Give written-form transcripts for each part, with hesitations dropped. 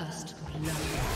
First love.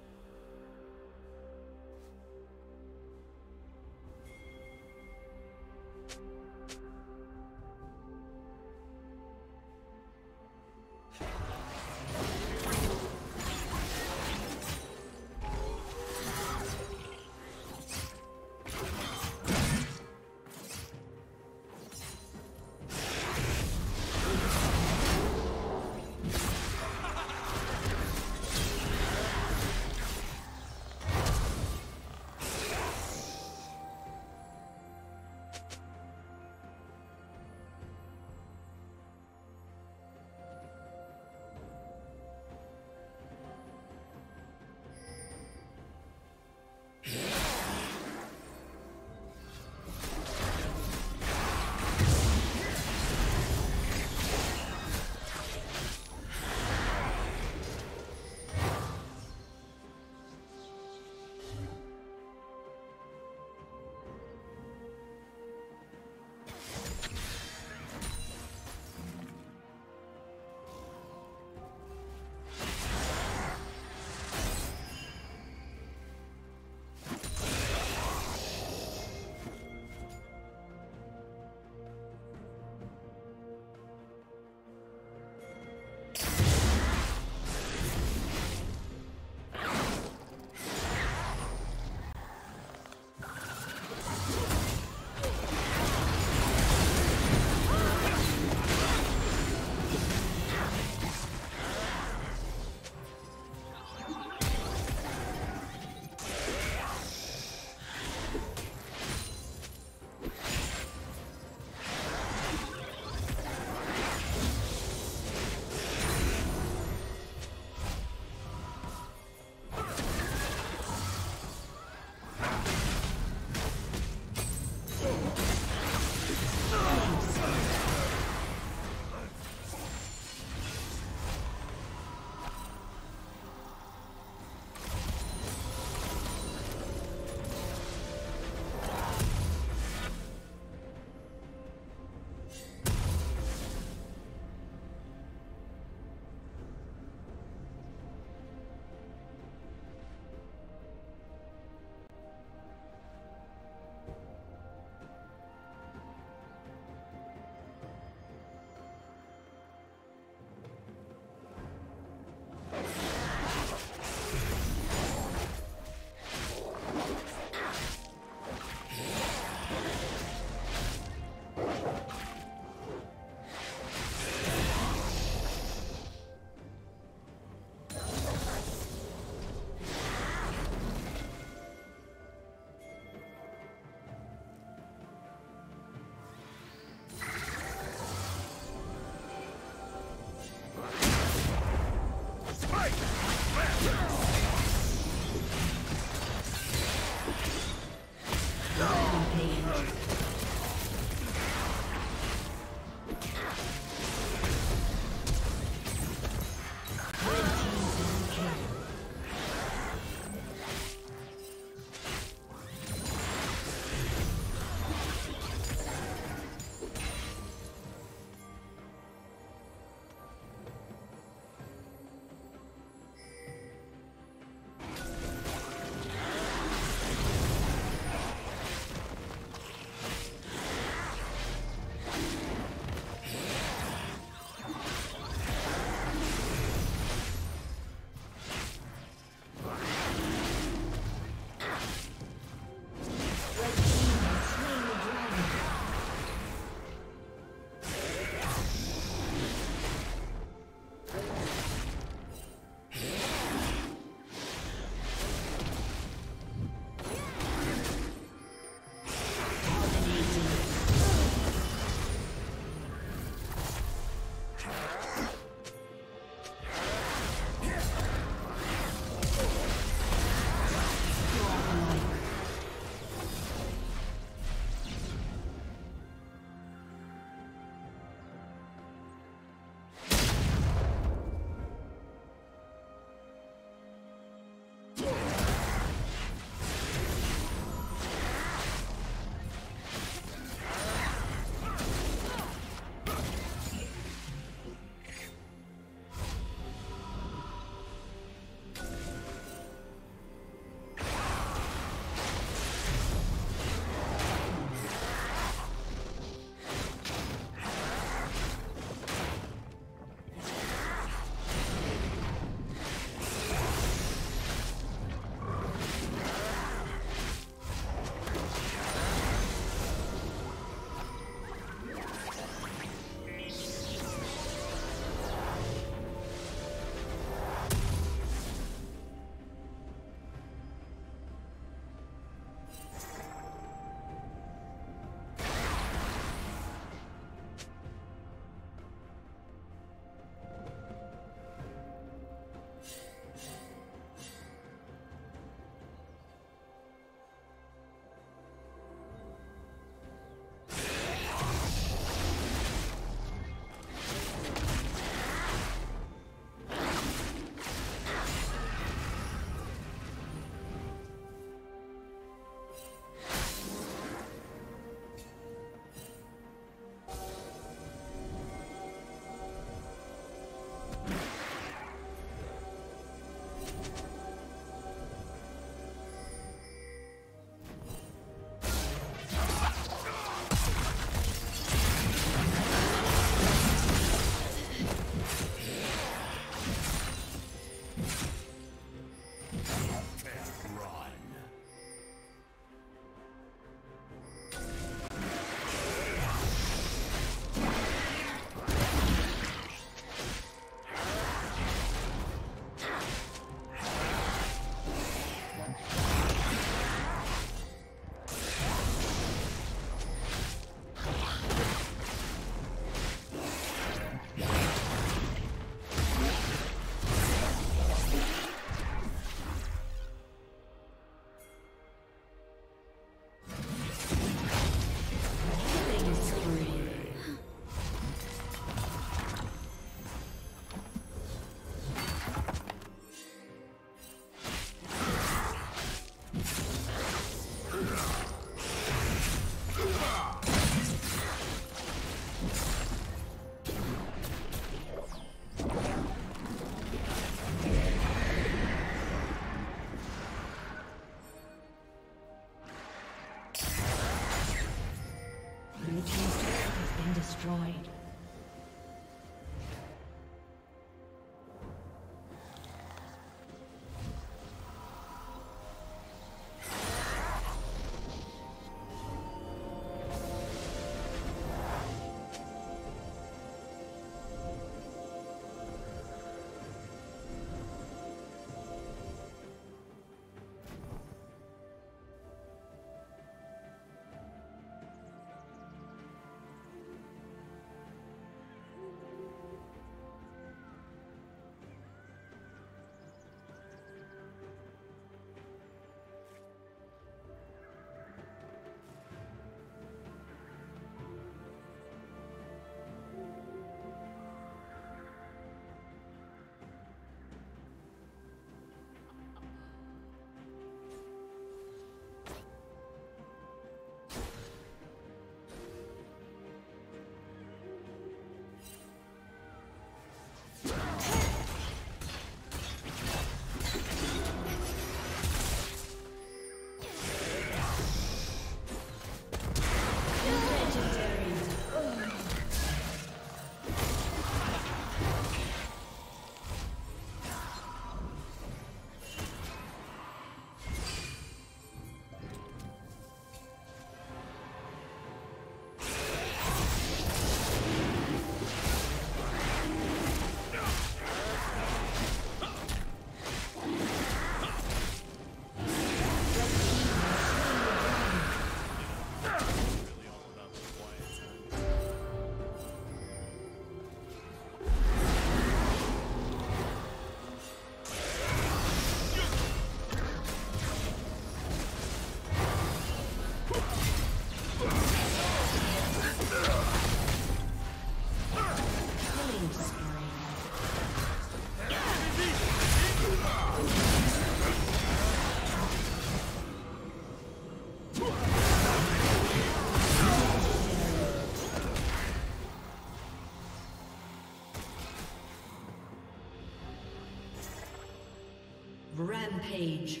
Rampage.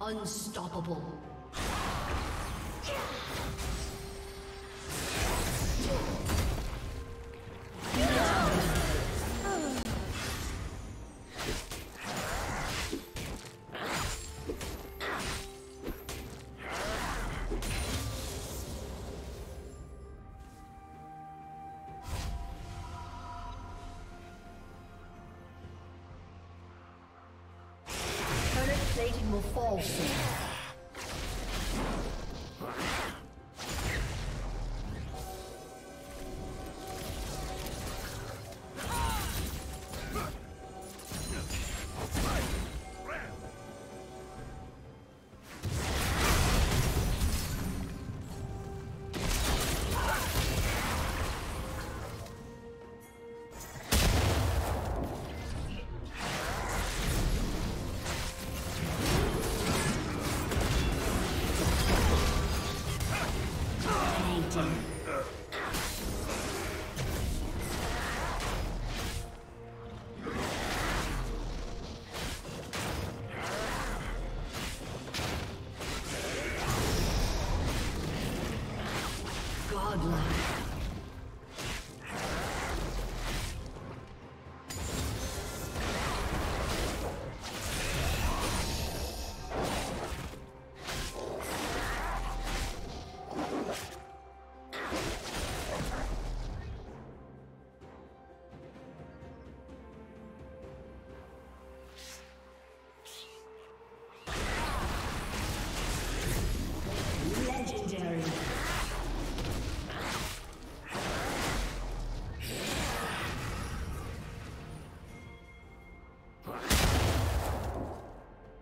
Unstoppable. Plating will fall soon.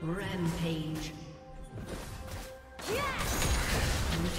Rampage. Blue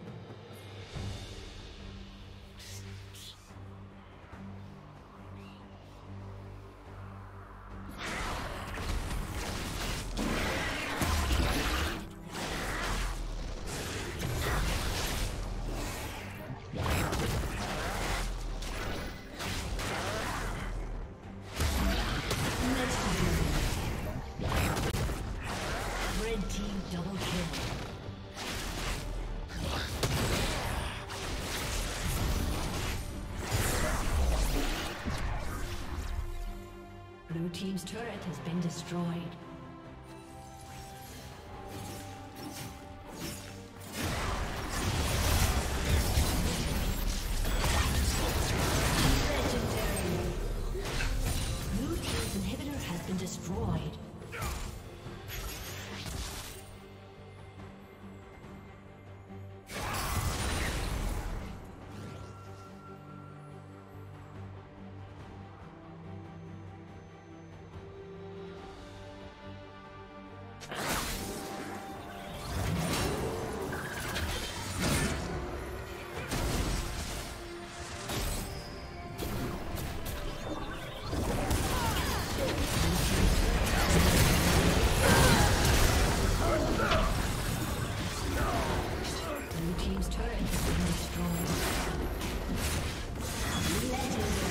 Blue team's turret has been destroyed. team's turret has been destroyed. Legendary.